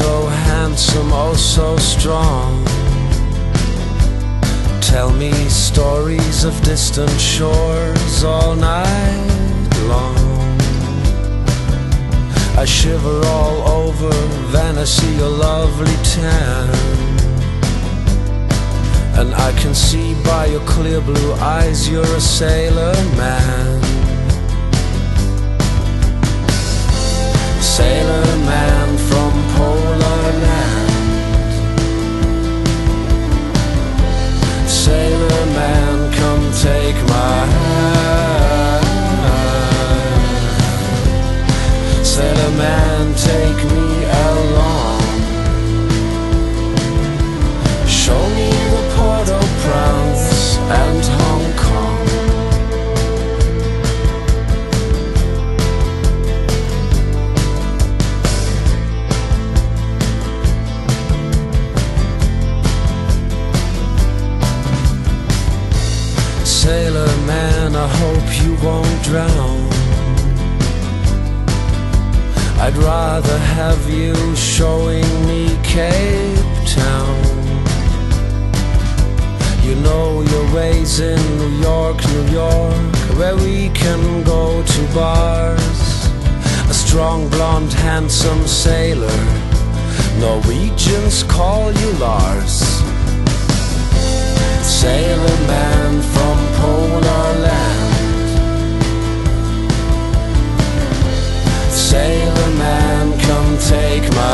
so handsome, oh so strong. Tell me stories of distant shores all night long. I shiver all over, then I see your lovely tan, and I can see by your clear blue eyes you're a sailor man. Sailor man from polar land. Sailor man, come take my hand. Sailor man, take me along. Show me the port of Prince and Hong Kong. Sailor man, I hope you won't drown. I'd rather have you showing me Cape Town. You know your ways in New York, New York, where we can go to bars. A strong, blonde, handsome sailor, Norwegians call you Lars. Sailor man from polar land. Sailor man, come take my